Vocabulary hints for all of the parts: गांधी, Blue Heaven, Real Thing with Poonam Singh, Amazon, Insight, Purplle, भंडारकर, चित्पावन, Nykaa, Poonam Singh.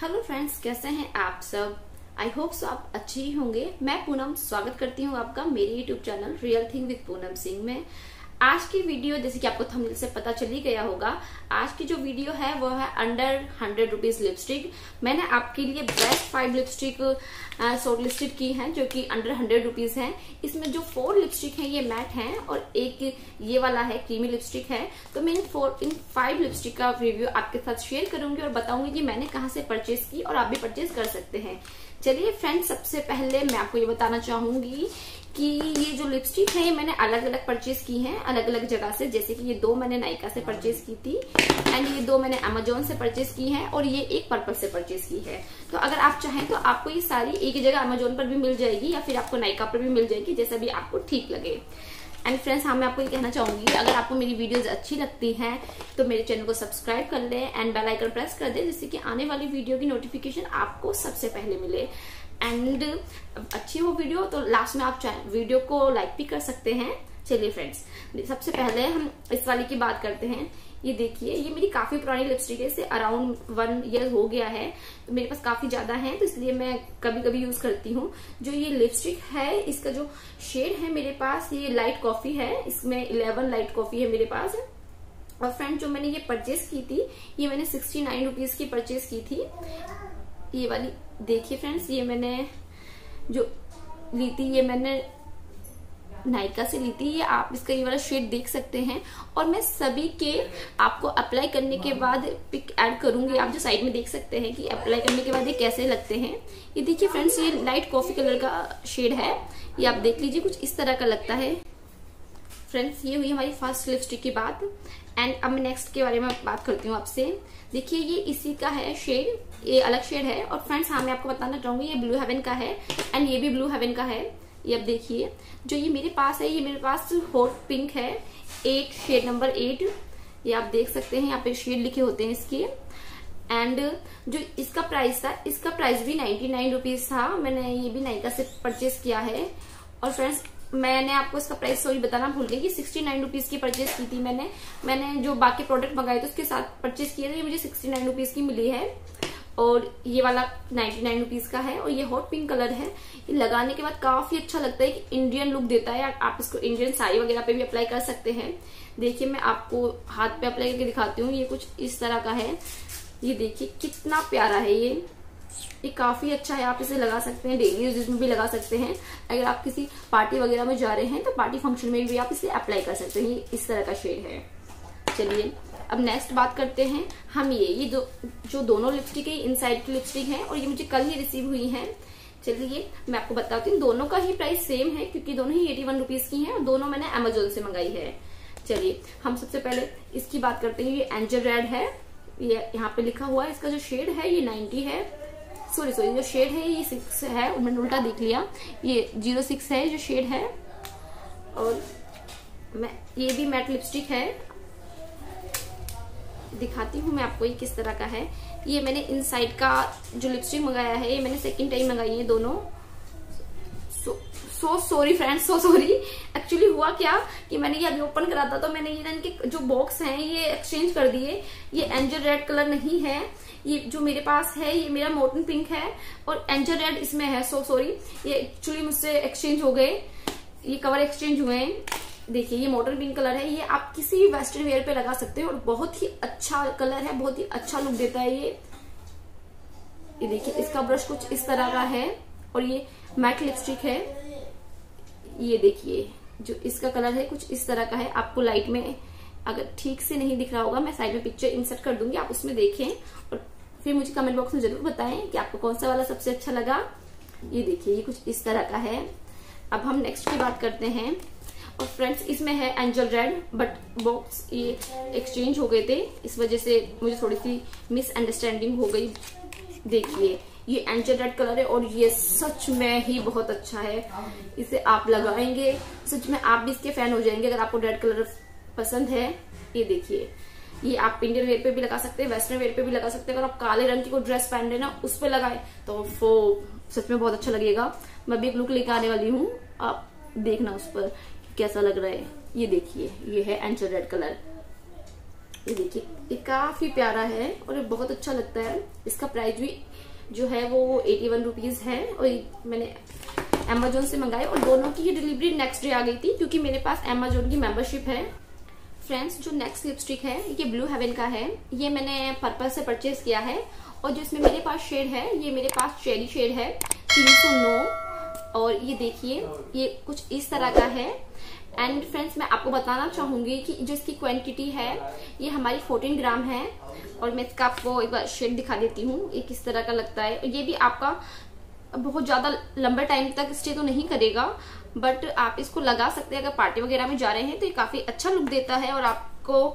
Hello friends, कैसे हैं आप सब? आई होप सो आप अच्छे ही होंगे। मैं पूनम स्वागत करती हूं आपका मेरे YouTube channel real thing with Poonam Singh में। आज की वीडियो, जैसे कि आपको थंबनेल से पता चल ही गया होगा, आज की जो वीडियो है वो है अंडर 100 रुपीज लिपस्टिक। मैंने आपके लिए बेस्ट 5 लिपस्टिक शॉर्टलिस्टेड की हैं जो कि अंडर 100 रुपीज हैं। इसमें जो 4 लिपस्टिक हैं ये मैट हैं और एक ये वाला है क्रीमी लिपस्टिक है। तो मैं इन 5 लिपस्टिक का रिव्यू आपके साथ शेयर करूंगी और बताऊंगी कि मैंने कहाँ से परचेज की और आप भी परचेज कर सकते हैं। चलिए फ्रेंड्स, सबसे पहले मैं आपको ये बताना चाहूंगी कि ये जो लिपस्टिक है ये मैंने अलग अलग परचेज की हैं, अलग अलग जगह से। जैसे कि ये 2 मैंने नायका से परचेज की थी एंड ये 2 मैंने अमेजोन से परचेज की हैं और ये एक पर्पल से परचेज की है। तो अगर आप चाहें तो आपको ये सारी एक ही जगह अमेजोन पर भी मिल जाएगी या फिर आपको नायका पर भी मिल जाएगी, जैसा भी आपको ठीक लगे। एंड फ्रेंड्स, हाँ, मैं आपको ये कहना चाहूंगी, अगर आपको मेरी वीडियोस अच्छी लगती हैं तो मेरे चैनल को सब्सक्राइब कर लें एंड बेल आइकन प्रेस कर दें, जिससे कि आने वाली वीडियो की नोटिफिकेशन आपको सबसे पहले मिले। एंड अच्छी हो वीडियो तो लास्ट में आप वीडियो को लाइक भी कर सकते हैं। चलिए फ्रेंड्स, सबसे पहले हम इस वाली की बात करते हैं। ये देखिए, ये मेरी काफी पुरानी लिपस्टिक है, इसे अराउंड 1 ईयर हो गया है। तो मेरे पास काफी ज्यादा है तो इसलिए मैं कभी कभी यूज करती हूँ। जो ये लिपस्टिक है इसका जो शेड है मेरे पास, ये लाइट कॉफी है, इसमें 11 लाइट कॉफी है मेरे पास। और फ्रेंड, जो मैंने ये परचेज की थी ये मैंने 69 रुपीज की परचेज की थी। ये वाली देखिए फ्रेंड्स, ये मैंने जो ली थी ये मैंने नायका से ली थी। ये आप इसका ये वाला शेड देख सकते हैं और मैं सभी के आपको अप्लाई करने के बाद पिक ऐड करूंगी। आप जो साइड में देख सकते हैं कि अप्लाई करने के बाद ये कैसे लगते हैं। ये देखिए फ्रेंड्स, ये लाइट कॉफी कलर का शेड है, ये आप देख लीजिए, कुछ इस तरह का लगता है। फ्रेंड्स, ये हुई हमारी फर्स्ट लिपस्टिक की बात। एंड अब नेक्स्ट के बारे में बात करती हूँ आपसे। देखिए, ये इसी का है शेड, ये अलग शेड है। और फ्रेंड्स, हाँ, मैं आपको बताना चाहूंगी ये ब्लू हेवन का है एंड ये भी ब्लू हेवन का है। ये अब देखिए, जो ये मेरे पास है, ये मेरे पास हॉट पिंक है, 8 शेड नंबर 8। ये आप देख सकते हैं, यहाँ पे शेड लिखे होते हैं इसके। एंड जो इसका प्राइस था, इसका प्राइस भी 99 रुपीज था। मैंने ये भी नायका से परचेज किया है। और फ्रेंड्स, मैंने आपको इसका प्राइस सॉरी बताना भूल गई कि 69 रुपीज की परचेज की थी मैंने जो बाकी प्रोडक्ट मंगाए थे उसके साथ परचेज किए थे। ये मुझे 69 रुपीज की मिली है और ये वाला 99 रुपीज का है। और ये हॉट पिंक कलर है, ये लगाने के बाद काफी अच्छा लगता है कि इंडियन लुक देता है। आप इसको इंडियन साड़ी वगैरह पे भी अप्लाई कर सकते हैं। देखिए, मैं आपको हाथ पे अप्लाई करके दिखाती हूँ। ये कुछ इस तरह का है, ये देखिए कितना प्यारा है। ये काफी अच्छा है, आप इसे लगा सकते हैं, डेली यूज में भी लगा सकते हैं। अगर आप किसी पार्टी वगैरह में जा रहे हैं तो पार्टी फंक्शन में भी आप इसे अप्लाई कर सकते हैं। ये इस तरह का शेड है। चलिए, अब नेक्स्ट बात करते हैं हम ये जो दोनों लिपस्टिक है इनसाइट की लिपस्टिक है और ये मुझे कल ही रिसीव हुई है। चलिए, मैं आपको बताती हूँ, दोनों का ही प्राइस सेम है क्योंकि दोनों ही 81 रुपीज की है और दोनों मैंने अमेजोन से मंगाई है। चलिए, हम सबसे पहले इसकी बात करते हैं। ये एंजल रेड है, ये यहाँ पे लिखा हुआ है। इसका जो शेड है ये 90 है, सॉरी जो शेड है ये 6 है, मैंने उल्टा देख लिया, ये 06 है जो शेड है। और ये भी मैट लिपस्टिक है, दिखाती हूँ मैं आपको ये किस तरह का है। ये मैंने इनसाइट का जो लिपस्टिक मंगाया है, ये मैंने 2nd टाइम मंगाई है दोनों। So sorry friends, so sorry. Actually हुआ क्या कि मैंने ये अभी ओपन करा था तो मैंने ये इनके जो बॉक्स हैं ये एक्सचेंज कर दिए। ये एंजल रेड कलर नहीं है, ये जो मेरे पास है ये मेरा मॉर्टन पिंक है और एंजल रेड इसमें है। सो सॉरी, ये एक्चुअली मुझसे एक्सचेंज हो गए, ये कवर एक्सचेंज हुए हैं। देखिए, ये मॉडर्न पिंक कलर है, ये आप किसी भी वेस्टर्न वेयर पे लगा सकते हो और बहुत ही अच्छा कलर है, बहुत ही अच्छा लुक देता है। ये देखिए, इसका ब्रश कुछ इस तरह का है और ये मैट लिपस्टिक है। ये देखिए, जो इसका कलर है कुछ इस तरह का है। आपको लाइट में अगर ठीक से नहीं दिख रहा होगा, मैं साइड में पिक्चर इंसर्ट कर दूंगी, आप उसमें देखें और फिर मुझे कमेंट बॉक्स में जरूर बताएं कि आपको कौन सा वाला सबसे अच्छा लगा। ये देखिए, ये कुछ इस तरह का है। अब हम नेक्स्ट की बात करते हैं। और फ्रेंड्स, इसमें है एंजल रेड, बट बॉक्स ये एक्सचेंज हो गए थे, इस वजह से मुझे थोड़ी सी मिसअंडरस्टैंडिंग हो गई। देखिए, ये एंजल रेड कलर है और ये सच में ही बहुत अच्छा है। इसे आप लगाएंगे, सच में आप भी इसके फैन हो जाएंगे अगर आपको रेड कलर पसंद है। ये देखिए, ये आप इंडियन वेयर पे भी लगा सकते हैं, वेस्टर्न वेयर पे भी लगा सकते हैं। अगर आप काले रंग की कोई ड्रेस पहन रहे ना, उस पर लगाए तो वो सच में बहुत अच्छा लगेगा। मैं भी एक लुक लेकर आने वाली हूँ, आप देखना उस पर कैसा लग रहा है। ये देखिए, ये है एंजल रेड कलर। ये देखिए, ये काफी प्यारा है और ये बहुत अच्छा लगता है। इसका प्राइस भी जो है वो 81 रुपीज है और मैंने अमेजोन से मंगाए और दोनों की ये डिलीवरी नेक्स्ट डे आ गई थी क्योंकि मेरे पास अमेजोन की मेंबरशिप है। फ्रेंड्स, जो नेक्स्ट लिपस्टिक है ये ब्लू हेवन का है। ये मैंने पर्पल से परचेज किया है और जो इसमें मेरे पास शेड है ये मेरे पास चेरी शेड है 309 और ये देखिए ये कुछ इस तरह का है। एंड फ्रेंड्स, मैं आपको बताना चाहूंगी कि जो इसकी क्वांटिटी है ये हमारी 14 ग्राम है और मैं इसका आपको एक बार शेड दिखा देती हूँ ये किस तरह का लगता है। ये भी आपका बहुत ज्यादा लंबा टाइम तक स्टे तो नहीं करेगा बट आप इसको लगा सकते हैं अगर पार्टी वगैरह में जा रहे हैं तो ये काफी अच्छा लुक देता है और आपको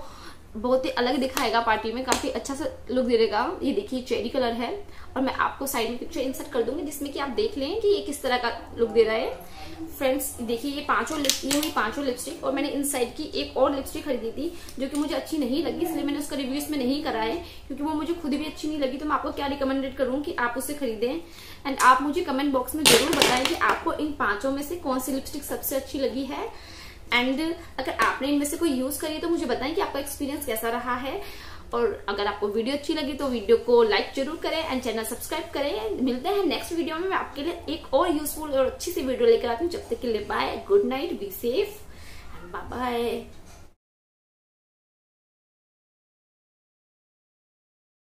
बहुत ही अलग दिखाएगा, पार्टी में काफी अच्छा सा लुक दे देगा। ये देखिए चेरी कलर है और मैं आपको साइड में पिक्चर इंसर्ट कर दूंगी जिसमें कि आप देख लें कि ये किस तरह का लुक दे रहा है। फ्रेंड्स, देखिए ये पांचों लिपस्टिक और मैंने इनसाइट की एक और लिपस्टिक खरीदी थी जो कि मुझे अच्छी नहीं लगी इसलिए मैंने उसका रिव्यू इसमें नहीं करा है क्योंकि वो मुझे खुद भी अच्छी नहीं लगी। तो मैं आपको क्या रिकमेंडेड करूँ कि आप उसे खरीदें एंड आप मुझे कमेंट बॉक्स में जरूर बताएं कि आपको इन पांचों में से कौन सी लिपस्टिक सबसे अच्छी लगी है। एंड अगर आपने इनमें से कोई यूज करी है तो मुझे बताएं कि आपका एक्सपीरियंस कैसा रहा है। और अगर आपको वीडियो अच्छी लगी तो वीडियो को लाइक जरूर करें एंड चैनल सब्सक्राइब करें। मिलते हैं नेक्स्ट वीडियो में, मैं आपके लिए एक और यूजफुल और अच्छी सी वीडियो लेकर आती हूँ। जब तक के लिए bye, good night, be safe, bye bye.